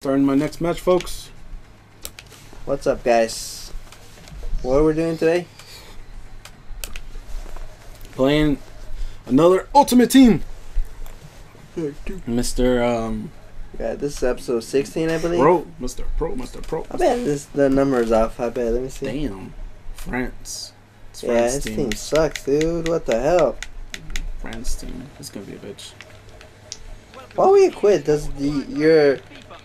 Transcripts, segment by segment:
Starting my next match, folks. What's up, guys? What are we doing today? Playing another Ultimate Team. Yeah, this is episode 16, I believe. Mr. Pro. I bet the number's off. I bet. Let me see. Damn. France. This team sucks, dude. What the hell? France team. It's gonna be a bitch. Why would you quit? Does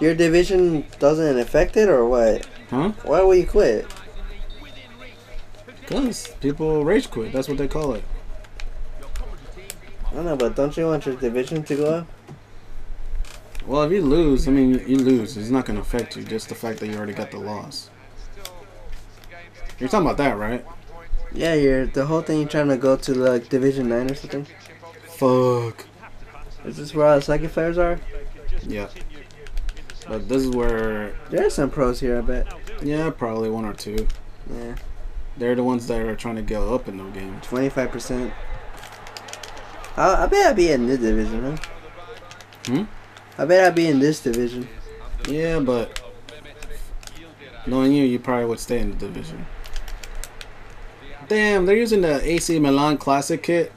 your division doesn't affect it or what? Huh? Why will you quit? Because people rage quit. That's what they call it. I don't know, but don't you want your division to go up? Well, if you lose, I mean, you lose. It's not going to affect you. Just the fact that you already got the loss. You're talking about that, right? Yeah, you're the whole thing. You're trying to go to like Division 9 or something. Fuck. Is this where all the psychic players are? Yeah. But this is where... There are some pros here, I bet. Yeah, probably one or two. Yeah. They're the ones that are trying to go up in the game. 25%. I bet I'd be in this division, huh? Hmm? I bet I'd be in this division. Yeah, but... Knowing you, you probably would stay in the division. Damn, they're using the AC Milan Classic kit.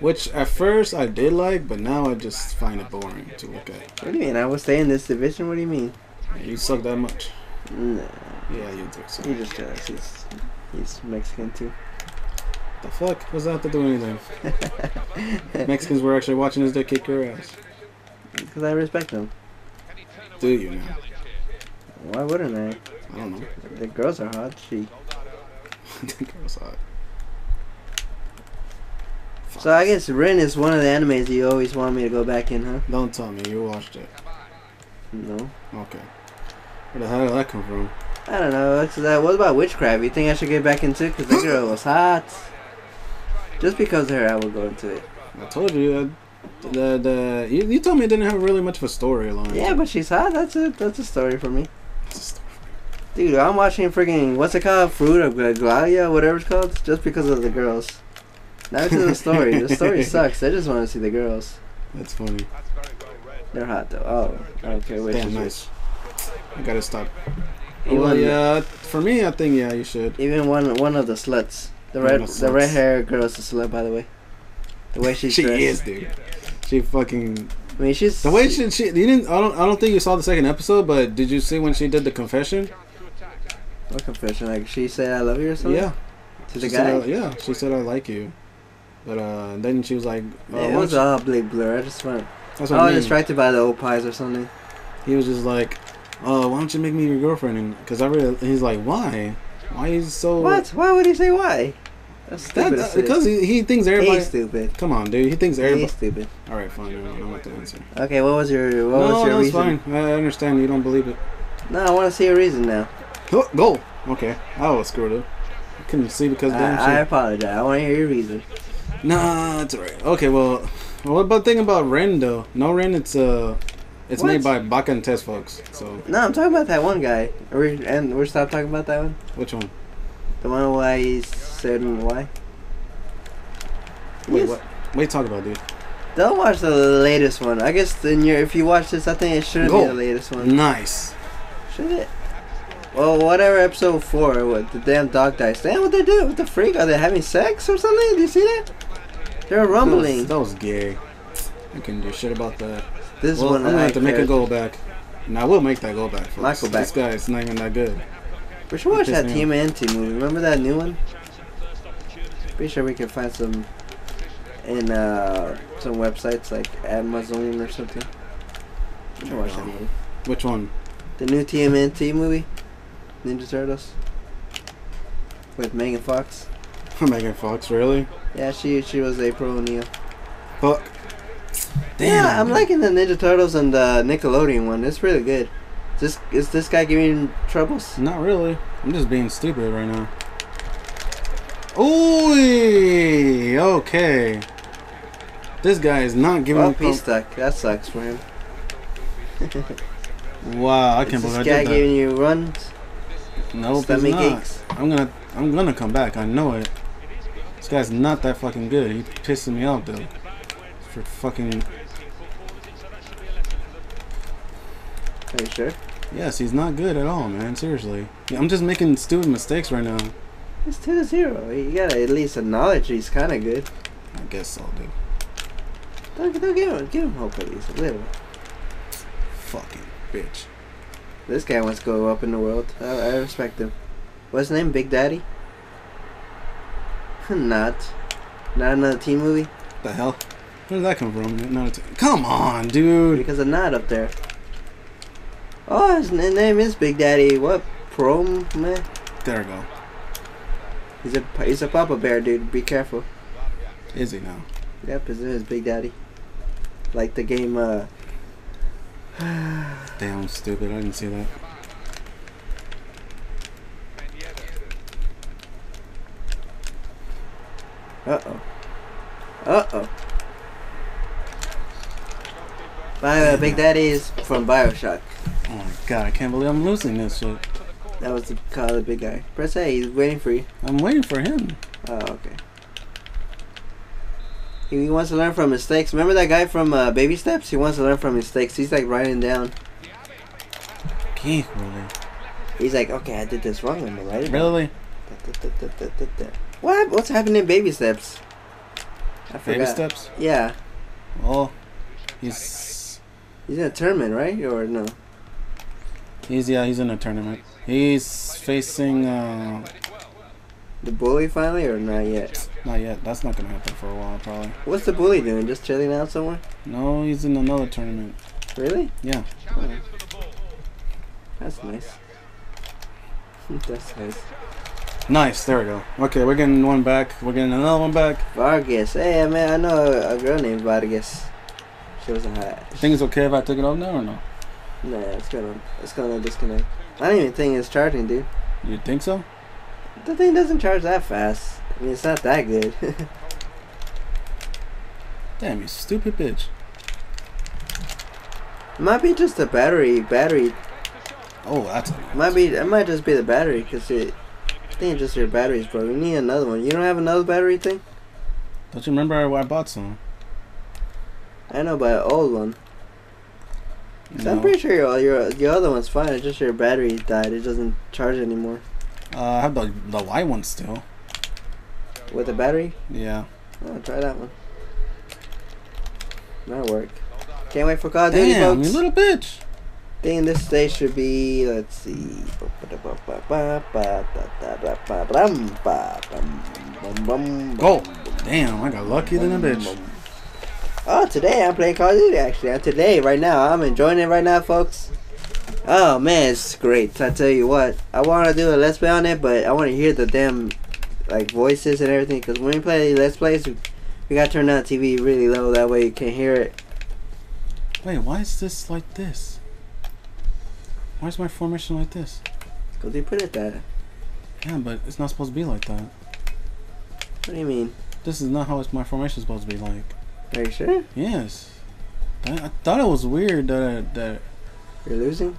Which, at first, I did like, but now I just find it boring to look at. What do you mean? I would stay in this division? What do you mean? Yeah, you suck that much. No. Yeah, you do suck. He just jealous. He's Mexican, too. The fuck? What's that have to do anything? Mexicans were actually watching his dick kick your ass. Because I respect them. Do you now? Why wouldn't I? I don't know. The girls are hot. The girls are hot. So I guess Rin is one of the animes you always want me to go back in, huh? Don't tell me you watched it. No. Okay. Where the hell did that come from? I don't know. What about witchcraft? You think I should get back into it? Because the girl was hot. Just because of her, I would go into it. I told you that you told me it didn't have really much of a storyline. Yeah, but she's hot. That's a story for me. Dude, I'm watching freaking what's it called? Fruit of Gladia, whatever it's called, just because of the girls. Now to the story. The story sucks. I just want to see the girls. That's funny. They're hot though. Oh, okay. Wait, damn nice. I gotta stop. Well, yeah. For me, I think yeah, you should. Even one of the sluts. The red hair girl is a slut, by the way. The way she's dressed. She is, dude. She fucking. I mean, she's. The way she you didn't. I don't think you saw the second episode, but did you see when she did the confession? What confession? Like she said, "I love you" or something. Yeah. To the guy. Yeah, she said, "I like you." But then she was like, oh, yeah, it was all blur. I just went. That's what I was distracted by the old pies or something. He was just like, oh, why don't you make me your girlfriend? And because I really, he's like, why? Why is so? What? Why would he say why? That's stupid. Because he thinks everybody. He's stupid. Come on, dude. He thinks everybody. He's stupid. All right, fine. I don't want the answer. Okay, what was your reason? Fine. I understand you don't believe it. No, I want to see a reason now. Go. Okay, I was screwed up. I couldn't see because damn shit. I apologize. I want to hear your reason. Nah, that's alright. Okay, well, what about thinking about Rin though? No Rin, it's made by Baka and Test folks. So no, I'm talking about that one guy. We're stop talking about that one. Which one? The one why he said why. Wait, what? What are you talking about, dude? Don't watch the latest one. I guess if you watch this, I think it shouldn't be the latest one. Nice. Should it? Well, whatever episode 4, what the damn dog dies. Damn, what they do? What the freak? Are they having sex or something? Do you see that? They're rumbling. That was gay. I couldn't do shit about that. This one, I'm gonna have to make a goal back. Now we'll make that goal back. Folks. This guy's not even that good. We should watch that TMNT movie. Remember that new one? Pretty sure we can find some in some websites like Amazon or something. We should watch that movie. Which one? The new TMNT movie, Ninja Turtles, with Megan Fox. Megan Fox, really? Yeah, she was April O'Neil. Fuck. Damn. Yeah, I'm liking the Ninja Turtles and the Nickelodeon one. It's really good. Is this guy giving troubles? Not really. I'm just being stupid right now. Ooh, okay. This guy is not giving up. He's stuck. That sucks for him. Wow, I can't believe I did that. This guy giving you runs? No, nope, he's not. I'm gonna come back. I know it. This guy's not that fucking good. He's pissing me off though. For fucking. Are you sure? Yes, he's not good at all, man. Seriously. Yeah, I'm just making stupid mistakes right now. It's 2-0. You gotta at least acknowledge he's kind of good. I guess so, dude. Don't give him hope at least a little. Fucking bitch. This guy wants to go up in the world. I respect him. What's his name? Big Daddy? Not another teen movie? What the hell? Where did that come from? Come on, dude! Because of Not up there. Oh, his name is Big Daddy. What? Prom? Man? There we go. He's a Papa Bear, dude. Be careful. Is he now? Yep, his name is Big Daddy. Like the game, Damn, stupid. I didn't see that. Uh-oh. Uh-oh. Big Daddy is from Bioshock. Oh my god, I can't believe I'm losing this shit. That was the call of the big guy. Press A, he's waiting for you. I'm waiting for him. Oh, okay. He wants to learn from mistakes. Remember that guy from Baby Steps? He wants to learn from mistakes. He's like writing down. Really? He's like, okay, I did this wrong. Let me write it. Really? What? What's happening in Baby Steps? I forgot. Baby Steps? Yeah. Oh, he's in a tournament, right? Or no? He's in a tournament. He's facing the bully finally, or not yet? Not yet. That's not gonna happen for a while, probably. What's the bully doing? Just chilling out somewhere? No, he's in another tournament. Really? Yeah. Oh. That's nice. That's nice. Nice, there we go. Okay, we're getting one back. We're getting another one back. Vargas. Hey, man, I know a girl named Vargas. She wasn't hot. You think it's okay if I took it off now or no? Nah, it's gonna disconnect. I don't even think it's charging, dude. You think so? The thing doesn't charge that fast. I mean, it's not that good. Damn, you stupid bitch. Might be just the battery. Oh, that's nice. It might just be the battery, cause I think it's just your batteries, bro. We need another one. You don't have another battery thing? Don't you remember I bought some? I know, but an old one. No. I'm pretty sure your other one's fine. It's just your battery died. It doesn't charge anymore. I have the white one still. With the battery? Yeah. Oh, try that one. That'll work. Can't wait for Call of Duty, folks. Damn, you little bitch. I think this day should be, let's see. Oh, damn, I got lucky than a bitch. Oh, today I'm playing Call of Duty, actually. Today, right now, I'm enjoying it right now, folks. Oh, man, it's great. I tell you what, I want to do a Let's Play on it, but I want to hear the damn, like, voices and everything. Because when we play Let's Plays, we got to turn down the TV really low. That way you can't hear it. Wait, why is this like this? Why is my formation like this? Because they put it that. Yeah, but it's not supposed to be like that. What do you mean? This is not how my formation is supposed to be like. Are you sure? Yes. I thought it was weird that you're losing?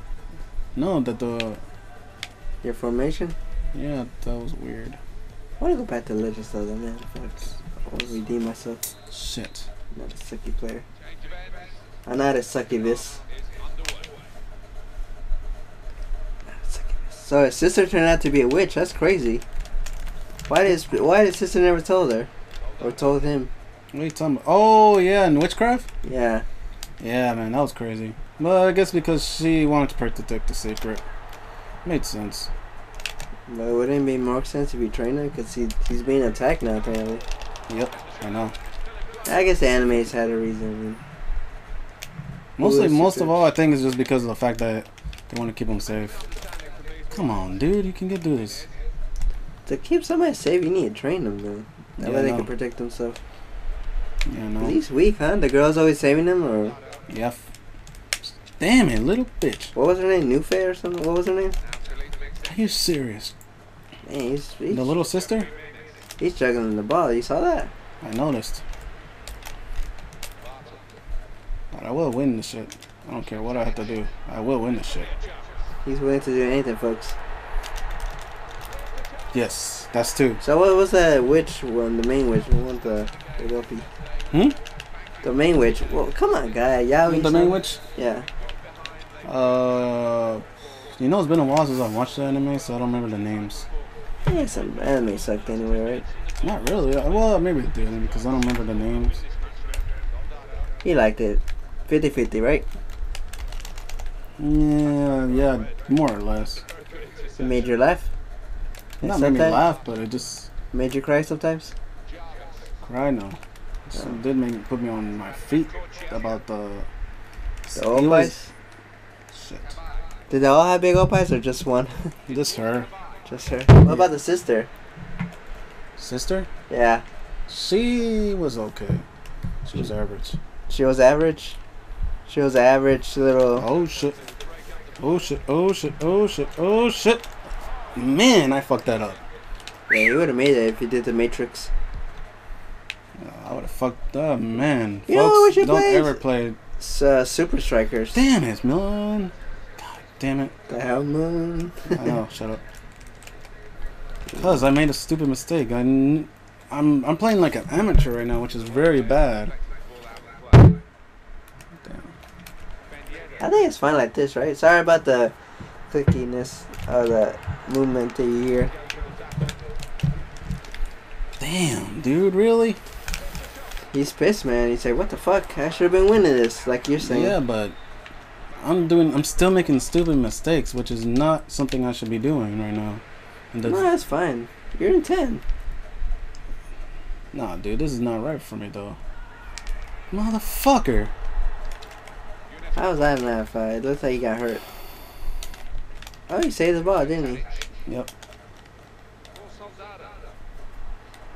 No, that your formation? Yeah, that was weird. I want to go back to Legends though, man. I want to redeem myself. Shit. I'm not a sucky player. I'm not a sucky this. So his sister turned out to be a witch. That's crazy. Why did sister never told her, or told him? What are you talking about? Oh yeah, in witchcraft. Yeah. Yeah, man, that was crazy. Well, I guess because she wanted to protect the secret. Made sense. But wouldn't it make more sense if you train her? Cause he's being attacked now apparently. Yep, I know. I guess the animes had a reason. Most of all, I think it's just because of the fact that they want to keep him safe. Come on, dude, you can get through this. To keep somebody safe, you need to train them, though. That way they can protect themselves. Yeah, no. He's weak, huh? The girl's always saving him, or? Yep. Damn it, little bitch. What was her name? Newfay or something? What was her name? Are you serious? Man, he's the little sister? He's juggling the ball. You saw that? I noticed. But I will win this shit. I don't care what I have to do. I will win this shit. He's willing to do anything, folks. Yes, that's two. So what was that witch one? The main witch one, the wealthy. Hmm? The main witch. Well, come on, guy. Yeah, the main witch. Yeah. You know, it's been a while since I've watched the anime, so I don't remember the names. I think some anime sucked anyway, right? Not really. Well, maybe it did, because I don't remember the names. He liked it. 50-50, right? Yeah, more or less. It made you laugh? Not made me laugh, but it just... Made you cry sometimes? Cry, no. So it did make put me on my feet about the old pies? Shit. Did they all have big old pies or just one? Just her. Just her. What about the sister? Sister? Yeah. She was okay. She was average. She was average? She was average little... Oh shit. Oh shit, oh shit, oh shit, oh shit. Man, I fucked that up. Yeah, you would have made it if you did the Matrix. I would have fucked up, man. You folks, know don't ever play Super Strikers. Damn it, Milan. God damn it. The hell, Milan. I know, shut up. Because I made a stupid mistake. I'm playing like an amateur right now, which is very bad. Damn. I think it's fine like this, right? Sorry about the clickiness of the movement to your ear. Damn, dude, really? He's pissed, man. He's like, what the fuck? I should have been winning this, like you're saying. Yeah, but I'm still making stupid mistakes, which is not something I should be doing right now. No, that's fine. You're in 10. Nah, dude, this is not right for me, though. Motherfucker. I was laughing at that fight. It looks like he got hurt. Oh, he saved the ball, didn't he? Yep.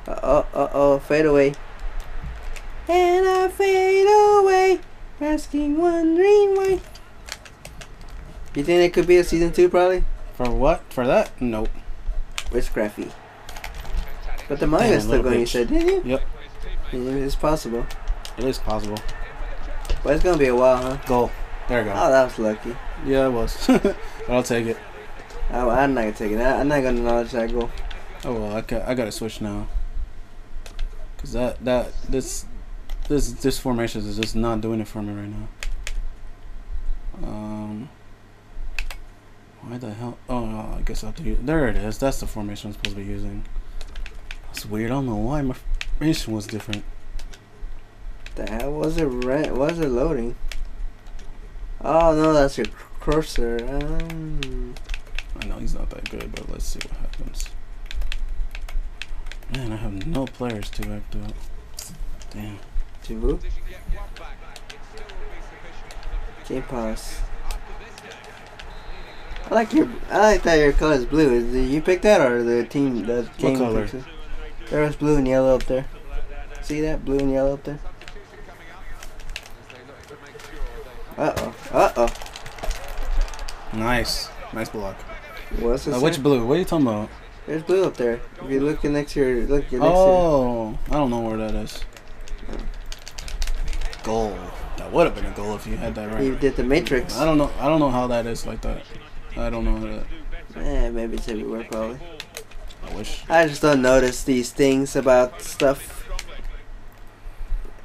Uh-oh, fade away. And I fade away, asking wondering why. You think it could be a season 2, probably? For what? For that? Nope. Where's Graffy? But the manga's still going, you said, didn't you? Yep. It's possible. It is possible. Well, it's going to be a while, huh? Goal. There you go. Oh, that was lucky. Yeah, it was. But I'll take it. Oh, I'm not going to take it. I'm not going to acknowledge that goal. Oh, well, I got to switch now. Because this formation is just not doing it for me right now. Why the hell? Oh, no, I guess I have to use... There it is. That's the formation I'm supposed to be using. That's weird. I don't know why my formation was different. The hell was it? Was it loading? Oh, no, that's your cursor. I know he's not that good, but let's see what happens. Man, I have no players to act up. Damn. To who? Game Pass. I like that your color is blue. Did you pick that or the team? The game what color? There was blue and yellow up there. See that blue and yellow up there? Uh oh. Nice, nice block. What's this? Which blue? What are you talking about? There's blue up there. If you look next to your oh, I don't know where that is. Goal. That would have been a goal if you had that right. You did the Matrix. I don't know how that is like that. I don't know how that. Yeah, maybe it's everywhere probably. I wish. I just don't notice these things about stuff.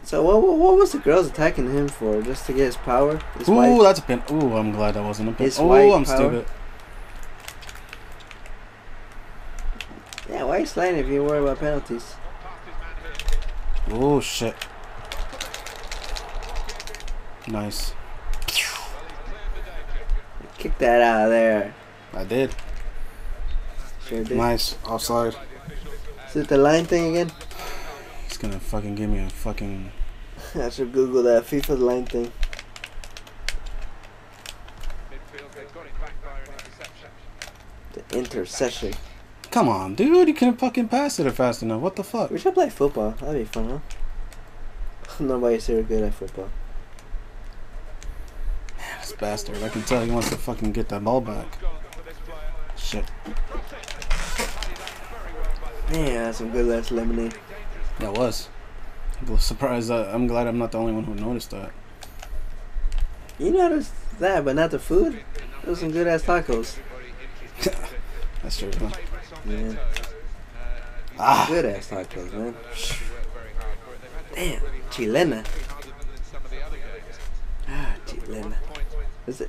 So what was the girls attacking him for? Just to get his power? His Ooh, wife? That's a pin. Ooh, I'm glad that wasn't a pin. His oh, I'm stupid. Yeah, why are you sliding if you worry about penalties? Oh shit. Nice. Kick that out of there. I did. Sure did. Nice. Offside. Is it the line thing again? It's gonna fucking give me a fucking... I should Google that. FIFA line thing. The intercession. Come on, dude. You can't fucking pass it fast enough. What the fuck? We should play football. That'd be fun, huh? Nobody's ever good at football. Bastard, I can tell he wants to fucking get that ball back. Shit. Yeah, that's some good last lemonade. That was. I'm surprised. I'm glad I'm not the only one who noticed that. You noticed that, but not the food? Those some good ass tacos. That's true, huh? Yeah. Ah. Good ass tacos, man. Damn, chilena. Ah, chilena. Is it,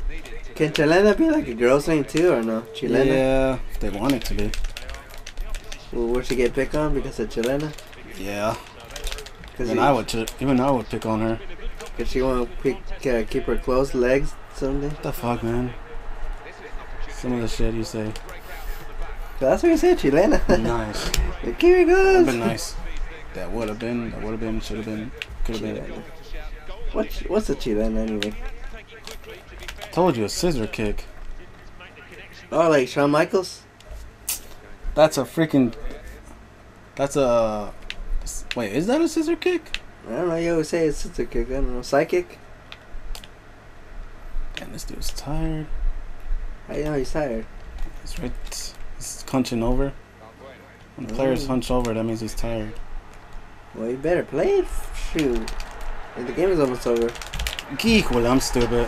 can Chilena be like a girl's name too or no? Chilena? Yeah, if they want it to be. Well, would she get picked on because of Chilena? Yeah. Even I would pick on her. Cause she want to keep her clothes, legs, something. What the fuck, man? Some of the shit you say. That's what you said, Chilena. Nice. Here he goes. That would have been nice. That would have been, should have been, could have been. What's a Chilena anyway? I told you, a scissor kick. Oh, like Shawn Michaels? That's a freaking... That's a... Wait, is that a scissor kick? I don't know, you always say it's scissor kick. I don't know, psychic? Damn, this dude's tired. How do you know he's tired? He's right... He's hunching over. When players hunch over, that means he's tired. Well, you better play it. Shoot. The game is almost over. Geek, well, I'm stupid.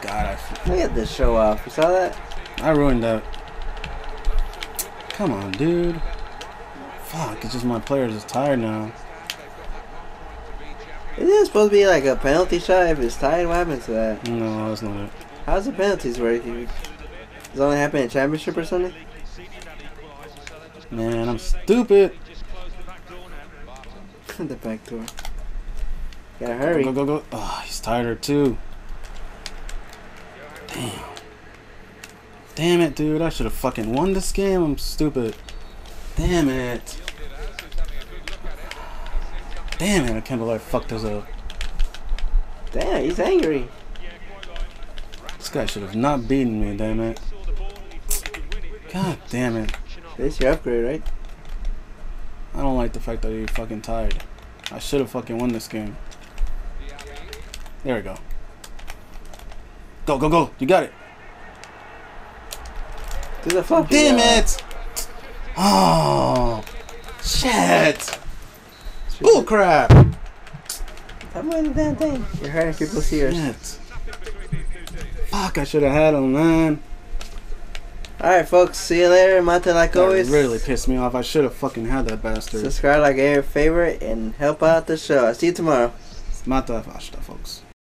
God, look at this show off. You saw that? I ruined that. Come on, dude. Fuck, it's just my player is tired now. Isn't it supposed to be like a penalty shot if it's tied? What happens to that? No, that's not it. How's the penalties work? Does it only happen in championship or something? Man, I'm stupid. The back door. Gotta hurry. Go, go, go, go. Oh, he's tired too. Damn. Damn it, dude. I should have fucking won this game. I'm stupid. Damn it. Damn it, I can't believe I fucked this up. Damn, he's angry. This guy should have not beaten me, damn it. God damn it. This is your upgrade, right? I don't like the fact that you're fucking tired. I should have fucking won this game. There we go. Go, go, go. You got it. Dude, damn it. Oh, shit. Bull crap. I'm winning the damn thing. You're hurting people's ears. Fuck, I should have had him, man. Alright, folks. See you later. Mate, like always. Really pissed me off. I should have fucking had that bastard. Subscribe, like, and favorite, and help out the show. I'll see you tomorrow. Mate, folks.